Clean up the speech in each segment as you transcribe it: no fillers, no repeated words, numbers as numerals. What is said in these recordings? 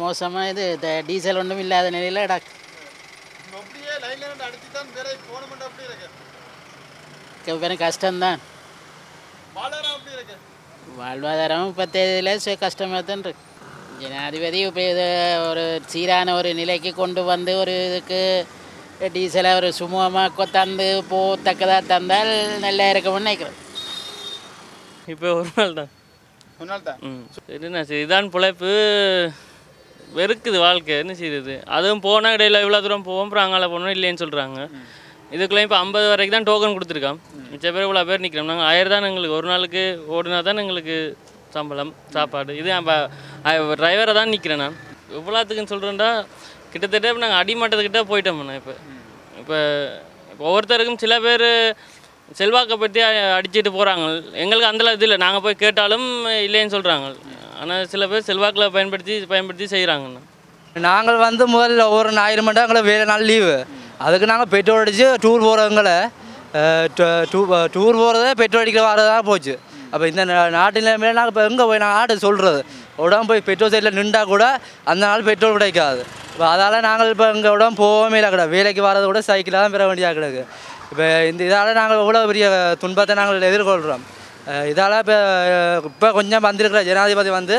மோசமாக இது டீசல் ஒன்றும் இல்லாத நிலையில் அப்படியே கஷ்டம்தான். வாழ்வாதாரம் இப்போ இதில் கஷ்டமாக தான் இருக்கு. ஜனாதிபதி இப்போ இதை ஒரு சீரான ஒரு நிலைக்கு கொண்டு வந்து ஒரு இதுக்கு டீசலை ஒரு சுமூகமாக தந்து போத்தக்கதாக தந்தால் நல்லா இருக்கும்னு நினைக்கிறேன். இப்போ ஒரு நாள் தான் என்ன சரி இதான் பிழைப்பு வெறுக்குது வாழ்க்கை என்ன செய்யுது. அதுவும் போனால் இடையில இவ்வளோ தூரம் போவோம் அப்புறம் அங்கால போகணும் இல்லைன்னு சொல்கிறாங்க. இதுக்குள்ளே இப்போ 50 வரைக்கும் தான் டோக்கன் கொடுத்துருக்கான். மிச்ச பேர் இவ்வளோ பேர் நிற்கிறோம். நாங்கள் 1000 தான் எங்களுக்கு ஒரு நாளுக்கு ஓடுனா தான் எங்களுக்கு சம்பளம் சாப்பாடு. இது டிரைவரை தான் நிற்கிறேன் நான். இவ்வளோத்துக்குன்னு சொல்கிறேன்டா கிட்டத்தட்ட இப்போ நாங்கள் அடிமட்டத்துக்கிட்ட போயிட்டோம்ண்ணா. இப்போ இப்போ ஒவ்வொருத்தருக்கும் சில பேர் செல்வாக்கை பற்றி அடிச்சுட்டு போகிறாங்க. எங்களுக்கு அந்தளவு இது இல்லை. நாங்கள் போய் கேட்டாலும் இல்லைன்னு சொல்கிறாங்க. ஆனால் சில பேர் செல்வாக்கில் பயன்படுத்தி செய்கிறாங்கண்ணா. நாங்கள் வந்து முதல்ல ஒவ்வொரு ஞாயிறு மட்டும் எங்களை வேறு நாள் லீவு. அதுக்கு நாங்கள் பெட்ரோல் அடித்து டூர் போகிறவங்களை டூர் போகிறத பெட்ரோல் அடிக்கிற வரதாக போச்சு. அப்போ இந்த நாட்டில் மேலே நாங்கள் இப்போ எங்கே போய் நாங்கள் ஆட்டு சொல்கிறது உடம்பு போய் பெட்ரோல் சைடில் நின்றால் கூட அந்த நாள் பெட்ரோல் கிடைக்காது. இப்போ அதால் நாங்கள் இப்போ எங்கள் உடம்பு போகவே இல்லை கிடையாது. வேலைக்கு வரதை கூட சைக்கிளாக தான் பெற வேண்டியதாக கிடக்கு. இப்போ இந்த இதால் நாங்கள் எவ்வளோ பெரிய துன்பத்தை நாங்கள் எதிர்கொள்கிறோம். இதால் இப்போ இப்போ கொஞ்சம் வந்திருக்கிற ஜனாதிபதி வந்து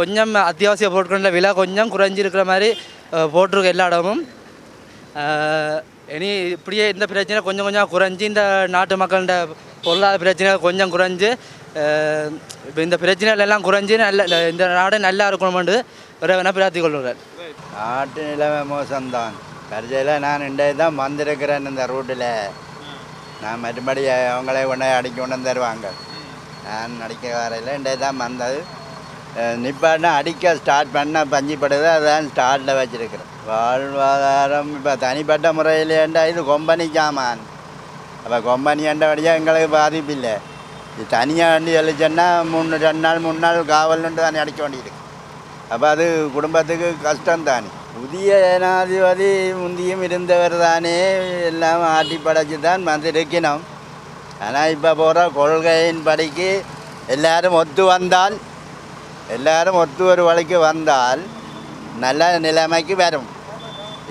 கொஞ்சம் அத்தியாவசிய பொருட்களில் விலை கொஞ்சம் குறைஞ்சிருக்கிற மாதிரி போட்டிருக்க எல்லா இடமும். இனி இப்படியே இந்த பிரச்சனை கொஞ்சம் கொஞ்சம் குறைஞ்சி இந்த நாட்டு மக்கள்கிட்ட பொருளாதார பிரச்சனை கொஞ்சம் குறைஞ்சி இப்போ இந்த பிரச்சனைகளெல்லாம் குறைஞ்சி நல்ல இந்த நாடு நல்லா இருக்கணும்னு வேணால் பிரார்த்தி கொள்கிறார். நாட்டு நிலைமை மோசம்தான். பரிசையில் நான் இன்றைய தான் வந்திருக்கிறேன். இந்த ரூட்டில் நான் மறுபடி அவங்களே உடனே அடிக்க கொண்டு தருவாங்க. நான் அடிக்க வரையில் இன்றைய தான் வந்தது. நிப்பாட்டினா அடிக்க ஸ்டார்ட் பண்ணால் பஞ்சிப்படுது. அதுதான் ஸ்டார்ட்டில் வச்சுருக்கிறேன். வாழ்வாதாரம் இப்போ தனிப்பட்ட முறையிலேண்டா இது கொம்பனி சாமான். அப்போ கொம்பனி ஏண்டபடியாக எங்களுக்கு பாதிப்பு இல்லை. இது தனியாக வண்டி அழிச்சோன்னா 2 நாள் 3 நாள் காவல்ன்ட்டு தானே அடிக்க வேண்டியிருக்கு. அப்போ அது குடும்பத்துக்கு கஷ்டம் தானே. புதிய ஜனாதிபதி முந்தியும் இருந்தவர் தானே எல்லாம் ஆட்டி படைச்சி தான் வந்திருக்கணும். ஆனால் இப்போ போகிற கொள்கையின் படிக்கு எல்லோரும் ஒத்து வந்தால் எல்லாரும் ஒத்து ஒரு வழிக்கு வந்தால் நல்ல நிலைமைக்கு வரும்.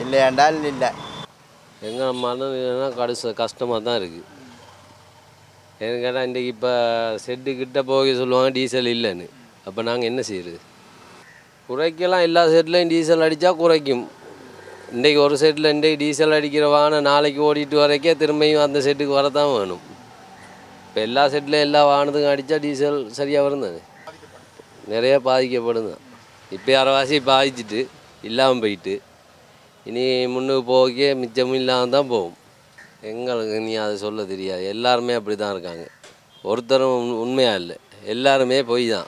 இல்லையாண்டால் இல்லை. எங்கள் மனநிலைன்னா கஷ்டமாக தான் இருக்குது. ஏன்னு கேட்டால் இன்றைக்கு இப்போ செட்டுக்கிட்ட போக சொல்லுவாங்க டீசல் இல்லைன்னு. அப்போ நாங்கள் என்ன செய்யுது? குறைக்கலாம். எல்லா செட்லையும் டீசல் அடித்தா குறைக்கும். இன்றைக்கி ஒரு செட்டில் இன்றைக்கு டீசல் அடிக்கிறவான நாளைக்கு ஓடிட்டு வரைக்கே திரும்பியும் அந்த செட்டுக்கு வரத்தான் வேணும். இப்போ எல்லா செட்லையும் எல்லா வாகனத்துக்கும் அடித்தா டீசல் சரியாக வரும் தானே. நிறைய பாதிக்கப்படுது. இப்போ அரைவாசி பாதிச்சுட்டு இல்லாமல் போயிட்டு இனி முன்னுக்கு போக்கே மிச்சமும் இல்லாமல் தான் போகும். எங்களுக்கு நீ அதை சொல்ல தெரியாது. எல்லாருமே அப்படி தான் இருக்காங்க. ஒருத்தரும் உண்மையாக இல்லை. எல்லாருமே போய் தான்.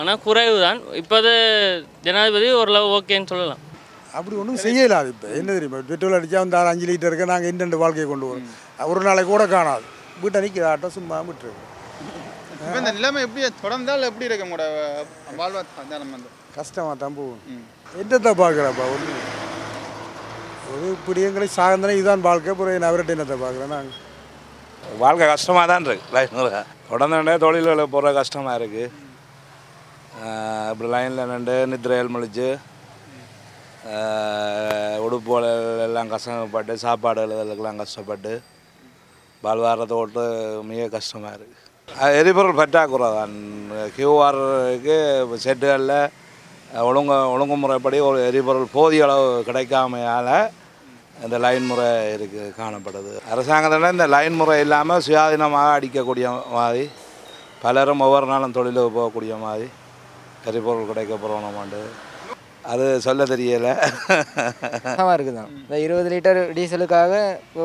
ஆனால் குறைவு தான். இப்போது ஜனாதிபதி ஓரளவு ஓகேன்னு சொல்லலாம். அப்படி ஒன்றும் செய்யலாம். இப்போ என்ன தெரியுமா பெட்ரோல் அடித்தா வந்து 5 லிட்டர் இருக்க நாங்கள் இன்டென்ட் வாழ்க்கையை கொண்டு வரோம். ஒரு நாளைக்கு கூட காணாது. வீட்டை நிற்கிற ஆட்டம் சும்மா விட்டுருக்கு. இப்போ இந்த நிலைமை எப்படி தொடர்ந்தால் எப்படி இருக்க கூட வாழ்வாதாரம் கஷ்டமாக தான் போகும். என்னத்தை பார்க்குறப்பா ஒன்று ஒரு பிடியங்களை சாயந்தரம் இதுதான் வாழ்க்கை. அப்புறம் அவர்கிட்ட என்னத்தை பார்க்குறேன் நாங்கள் வாழ்க்கை கஷ்டமாக தான் இருக்குது. லைஃப்ல உடனே தொழில்களை போகிற கஷ்டமாக இருக்குது. அப்படி லைனில் நின்று நித்திரையல் முழிச்சு உடுப்போல் எல்லாம் கஷ்டப்பட்டு சாப்பாடு எழுதலுக்கெல்லாம் கஷ்டப்பட்டு வாழ்வாரத்தை ஓட்டு மிக கஷ்டமாக இருக்குது. எரிபொருள் பற்றாக்குறை தான். கியூஆருக்கு செட்டுகளில் ஒழுங்குமுறைப்படி ஒரு எரிபொருள் போதிய அளவு கிடைக்காமையால் இந்த லைன் முறை இருக்குது காணப்படுது. அரசாங்கத்தில் இந்த லைன் முறை இல்லாமல் சுயாதீனமாக அடிக்கக்கூடிய மாதிரி பலரும் ஒவ்வொரு நாளும் தொழிலுக்கு போகக்கூடிய மாதிரி எரிபொருள் கிடைக்க போகிறோம்னு அது சொல்ல தெரியலை இருக்குதான். இந்த 20 லிட்டர் டீசலுக்காக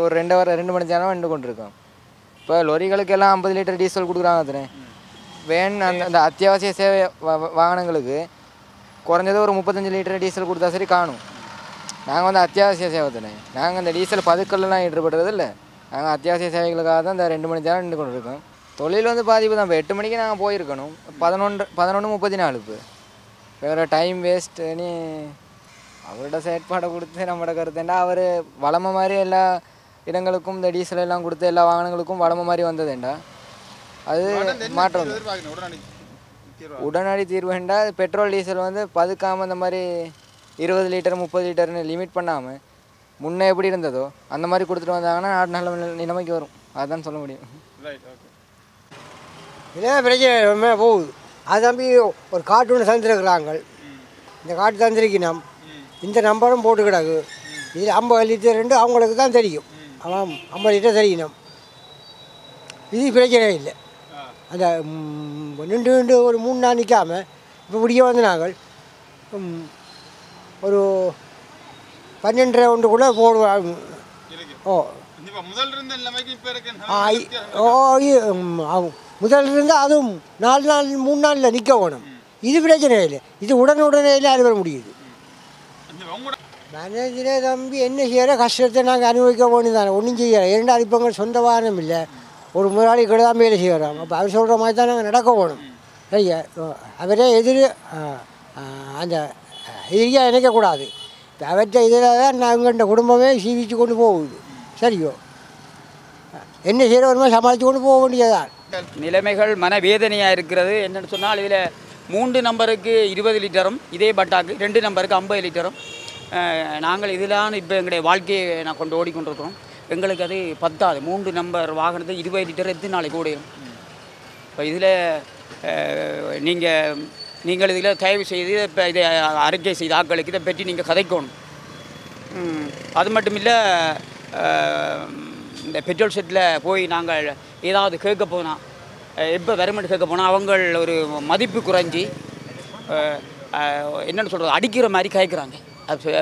ஒரு 2 மணி நேரம் நின்று கொண்டிருக்கோம். இப்போ லொரிகளுக்கெல்லாம் 50 லிட்டர் டீசல் கொடுக்குறாங்க. அத்தனை வேன் அந்த அத்தியாவசிய சேவை வாகனங்களுக்கு குறைஞ்சது ஒரு 35 லிட்டர் டீசல் கொடுத்தா சரி காணும். நாங்கள் வந்து அத்தியாவசிய சேவை தானே, நாங்கள் இந்த டீசல் பதுக்கல்லாம் ஈடுபடுறது இல்லை. நாங்கள் அத்தியாவசிய சேவைகளுக்காக தான் இந்த 2 மணி நேரம் நின்று கொண்டு இருக்கோம். தொழில் வந்து பாதிப்பு தான். இப்போ 8 மணிக்கு நாங்கள் போயிருக்கணும், 11:34 இப்போ வேறு டைம் வேஸ்ட்டுன்னு அவரோட செயற்பாடை கொடுத்து நம்மளோட கருத்துண்டா. அவர் வளமை மாதிரி எல்லா இடங்களுக்கும் இந்த டீசல் எல்லாம் கொடுத்து எல்லா வாகனங்களுக்கும் வளமை மாதிரி வந்ததுண்டா. அது மாற்றம் உடனடி தீர்வுண்டா. பெட்ரோல் டீசல் வந்து பதுக்காமல் இந்த மாதிரி 20 லிட்டர் 30 லிட்டர்னு லிமிட் பண்ணாமல் முன்னே எப்படி இருந்ததோ அந்த மாதிரி கொடுத்துட்டு வந்தாங்கன்னா நாடு நல்ல நிலைமைக்கு வரும். அதுதான் சொல்ல முடியும். இதே பிரச்சனை போகுது. அது தம்பி ஒரு காட்டு ஒன்று தந்துருக்குறாங்க. இந்த காட்டு தந்திருக்கணும், இந்த நம்பரும் போட்டு கிடக்கு. இது 50 லிட்டர் ரெண்டு அவங்களுக்கு தான் தெரியும். ஆமாம், 50 லிட்டர் தெரியணும். இது பிரச்சனை இல்லை. அந்த நின்று நின்று ஒரு 3 நாள் நிற்காமல் இப்போ பிடிக்க வந்து நாங்கள் ஒரு 12:30 ஒன்றுக்குள்ளே போடுவோம். ஓ ஓ முதல் இருந்தால் அதுவும் 4 நாள் 3 நாளில் நிற்க வேணும். இது பிரச்சனை இல்லை. இது உடனே இல்லை அனுபவ முடியுது. மேனேஜரே தம்பி என்ன செய்கிற கஷ்டத்தை நாங்கள் அனுபவிக்க போகணும் தானே, ஒன்றும் செய்யலை. 2 அடிப்பங்கள் சொந்த வாகனம் இல்லை, ஒரு முதலாளி கிட்ட தான் வேலை செய்கிறோம். அப்போ அவர் சொல்கிற மாதிரி தான் நாங்கள் நடக்க போகணும். சரியா அவரே எதிர் அந்த எதிரியாக நினைக்கக்கூடாது. இப்போ அவற்றை எதிராக தான் நாங்கள் குடும்பமே சீவிச்சு கொண்டு போகுது. சரியோ என்ன செய்கிற ஒரு மாதிரி சமாளித்து கொண்டு போக வேண்டியதான். நிலைமைகள் மனவேதனையாக இருக்கிறது. என்னென்னு சொன்னால் இதில் 3 நம்பருக்கு 20 லிட்டரும், இதே பட்டாக்கு 2 நம்பருக்கு 50 லிட்டரும். நாங்கள் இதெல்லாம் இப்போ எங்களுடைய வாழ்க்கையை நான் கொண்டு ஓடிக்கொண்டிருக்கிறோம். எங்களுக்கு அது பத்தாது. 3 நம்பர் வாகனத்தை 20 லிட்டர் எத்தனை நாளைக்கு ஓடிடும்? இப்போ இதில் நீங்கள் இதில் தயவு செய்து இப்போ இதை அறிக்கை செய்த ஆக்களுக்கு இதை பற்றி நீங்கள் கதைக்கணும். அது மட்டும் இல்லை, இந்த பெட்ரோல் செட்டில் போய் நாங்கள் ஏதாவது கேட்க போனால், எப்போ வருமெண்ட் கேட்க போனால் அவங்க ஒரு மதிப்பு குறைஞ்சி என்னென்னு சொல்கிறது அடிக்கிற மாதிரி கேட்குறாங்க.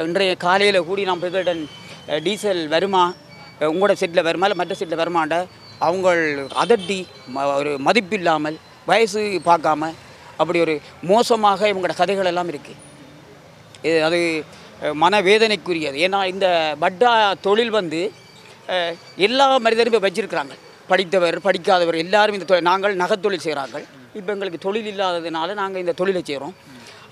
இன்றைய காலையில் கூடி நான் போய்கிட்ட டீசல் வருமா, உங்களோட செட்டில் வருமா இல்லை மற்ற செட்டில் வருமாண்ட அவங்க அதட்டி ஒரு மதிப்பு இல்லாமல் வயசு பார்க்காம அப்படி ஒரு மோசமாக இவங்களோட கதைகள் எல்லாம் இருக்குது. இது அது மனவேதனைக்குரியது. ஏன்னா இந்த பட்டா தொழில் வந்து எல்லா மனிதரும் இப்போ வச்சுருக்கிறாங்க. படித்தவர் படிக்காதவர் எல்லாரும் இந்த தொழில், நாங்கள் நகைத்தொழில் செய்கிறார்கள். இப்போ எங்களுக்கு தொழில் இல்லாததுனால நாங்கள் இந்த தொழிலை செய்கிறோம்.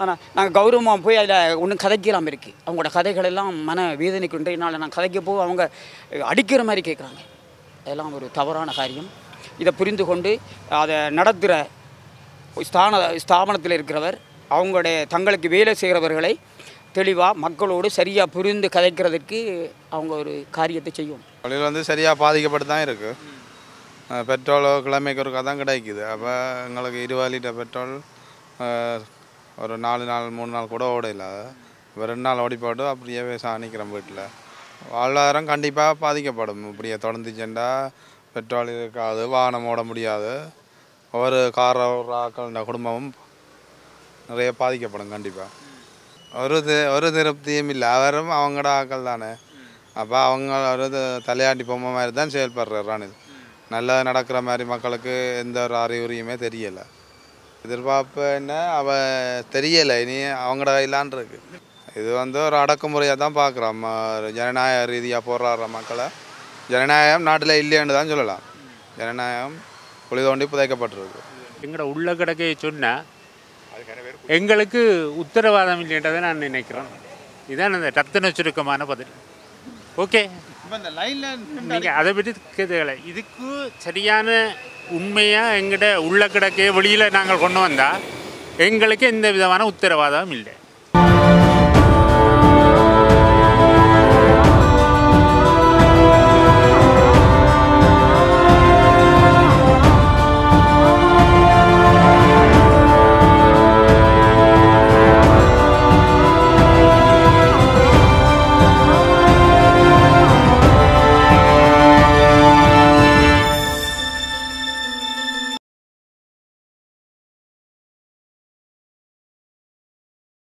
ஆனால் நாங்கள் கௌரவமாக போய் அதில் ஒன்றும் கதைக்கலாமல் இருக்குது. அவங்களோட கதைகளெல்லாம் மன வேதனைக்கு உண்டையினால் நான் கதைக்கப்போ அவங்க அடிக்கிற மாதிரி கேட்குறாங்க. அதெல்லாம் ஒரு தவறான காரியம். இதை புரிந்து கொண்டு அதை நடத்துகிற ஸ்தாபனத்தில் இருக்கிறவர் அவங்களுடைய தங்களுக்கு வேலை செய்கிறவர்களை தெளிவாக மக்களோடு சரியாக புரிந்து கதைக்கிறதுக்கு அவங்க ஒரு காரியத்தை செய்யும். தொழில் வந்து சரியாக பாதிக்கப்பட்டு தான் இருக்குது. பெட்ரோலோ கிழமைக்கு ஒருக்கா தான் கிடைக்குது. அப்போ எங்களுக்கு 20 லிட்டர் பெட்ரோல் ஒரு 4 நாள் 3 நாள் கூட ஓட இல்லை. இப்போ 2 நாள் ஓடிப்பாடு அப்படியே சாணிக்கிறோம். வீட்டில் வாழ்வாதாரம் கண்டிப்பாக பாதிக்கப்படும். இப்படியே தொடர்ந்துச்சேண்டா பெட்ரோல் இருக்காது, வாகனம் ஓட முடியாது. ஒவ்வொரு கார் ஒரு ஆக்கள் குடும்பமும் நிறைய பாதிக்கப்படும். கண்டிப்பாக ஒரு திருப்தியும் இல்லை. அவரும் அவங்களோட ஆக்கள் தானே. அப்போ அவங்க ஒரு தலையாட்டி பொம்மை மாதிரி தான் செயல்படுறாரு. நல்லது நடக்கிற மாதிரி மக்களுக்கு எந்த ஒரு அறிகுறியுமே தெரியலை. எதிர்பார்ப்பு என்ன அவள் தெரியலை. இனி அவங்களோட கையிலான் இருக்கு. இது வந்து ஒரு அடக்குமுறையாக தான் பார்க்குறோம். ஜனநாயக ரீதியாக போராடுற மக்களை ஜனநாயகம் நாட்டில் இல்லைன்னு தான் சொல்லலாம். ஜனநாயகம் குழி தோண்டி புதைக்கப்பட்டிருக்கு. எங்களோட உள்ள கிடக்கையை சொன்னால் எங்களுக்கு உத்தரவாதம் இல்லைன்றதை நான் நினைக்கிறேன். இதான் அந்த ரத்தன சுருக்கமான பதில். ஓகே, நீங்கள் அதை பற்றி கேட்கலை. இதுக்கு சரியான உண்மையாக எங்கிட்ட உள்ள கிடக்கையை வெளியில் நாங்கள் கொண்டு வந்தால் எங்களுக்கு எந்த விதமான உத்தரவாதம் இல்லை.